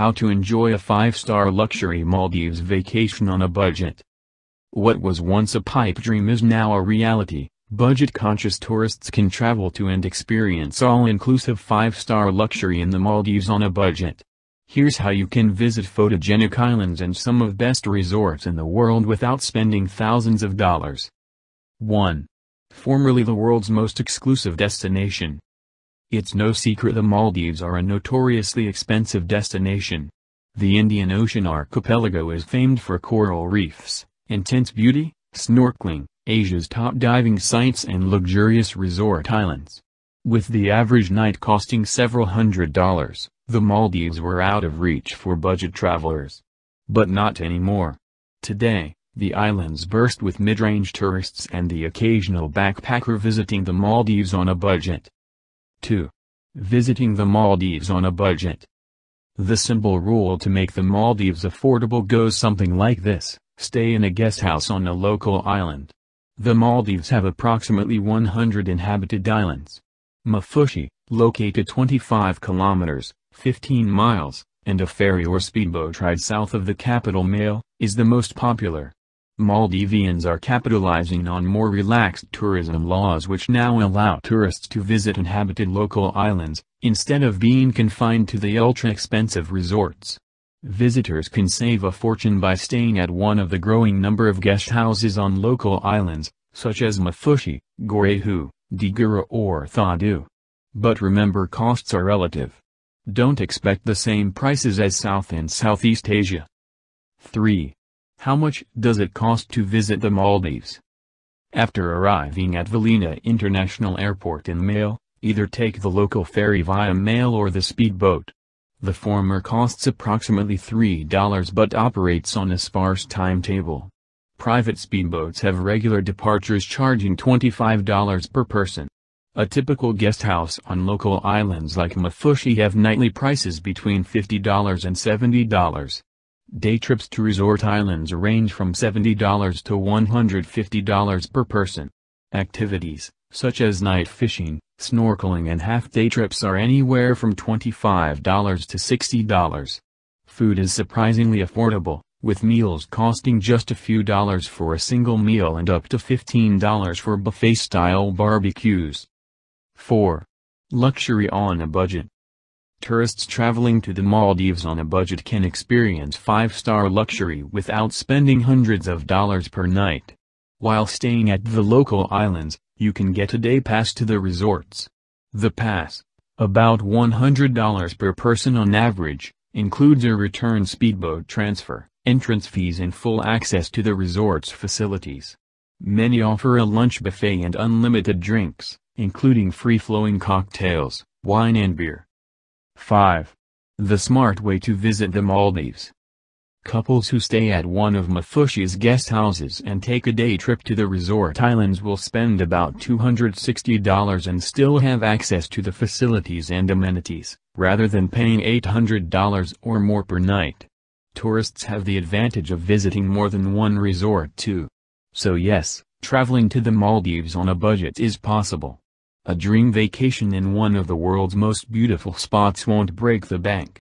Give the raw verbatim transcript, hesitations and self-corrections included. How to enjoy a five-star luxury Maldives vacation on a budget. What was once a pipe dream is now a reality. Budget-conscious tourists can travel to and experience all-inclusive five-star luxury in the Maldives on a budget. Here's how you can visit photogenic islands and some of best resorts in the world without spending thousands of dollars. one. Formerly the world's most exclusive destination. It's no secret the Maldives are a notoriously expensive destination. The Indian Ocean archipelago is famed for coral reefs, intense beauty, snorkeling, Asia's top diving sites and luxurious resort islands. With the average night costing several hundred dollars, the Maldives were out of reach for budget travelers. But not anymore. Today, the islands burst with mid-range tourists and the occasional backpacker visiting the Maldives on a budget. two. Visiting the Maldives on a budget. The simple rule to make the Maldives affordable goes something like this: stay in a guest house on a local island. The Maldives have approximately one hundred inhabited islands. Maafushi, located twenty-five kilometers, fifteen miles, and a ferry or speedboat ride south of the capital Malé, is the most popular. Maldivians are capitalizing on more relaxed tourism laws which now allow tourists to visit inhabited local islands, instead of being confined to the ultra-expensive resorts. Visitors can save a fortune by staying at one of the growing number of guest houses on local islands, such as Maafushi, Gorehu, Digura or Thadu. But remember, costs are relative. Don't expect the same prices as South and Southeast Asia. three. How much does it cost to visit the Maldives? After arriving at Velana International Airport in Malé, either take the local ferry via Malé or the speedboat. The former costs approximately three dollars but operates on a sparse timetable. Private speedboats have regular departures charging twenty-five dollars per person. A typical guest house on local islands like Maafushi have nightly prices between fifty dollars and seventy dollars. Day trips to resort islands range from seventy dollars to one hundred fifty dollars per person. Activities, such as night fishing, snorkeling and half-day trips are anywhere from twenty-five dollars to sixty dollars. Food is surprisingly affordable, with meals costing just a few dollars for a single meal and up to fifteen dollars for buffet-style barbecues. four. Luxury on a budget. Tourists traveling to the Maldives on a budget can experience five-star luxury without spending hundreds of dollars per night. While staying at the local islands, you can get a day pass to the resorts. The pass, about one hundred dollars per person on average, includes a return speedboat transfer, entrance fees and full access to the resort's facilities. Many offer a lunch buffet and unlimited drinks, including free-flowing cocktails, wine and beer. five. The smart way to visit the Maldives. Couples who stay at one of Maafushi's guest houses and take a day trip to the resort islands will spend about two hundred sixty dollars and still have access to the facilities and amenities, rather than paying eight hundred dollars or more per night. Tourists have the advantage of visiting more than one resort too. So yes, traveling to the Maldives on a budget is possible. A dream vacation in one of the world's most beautiful spots won't break the bank.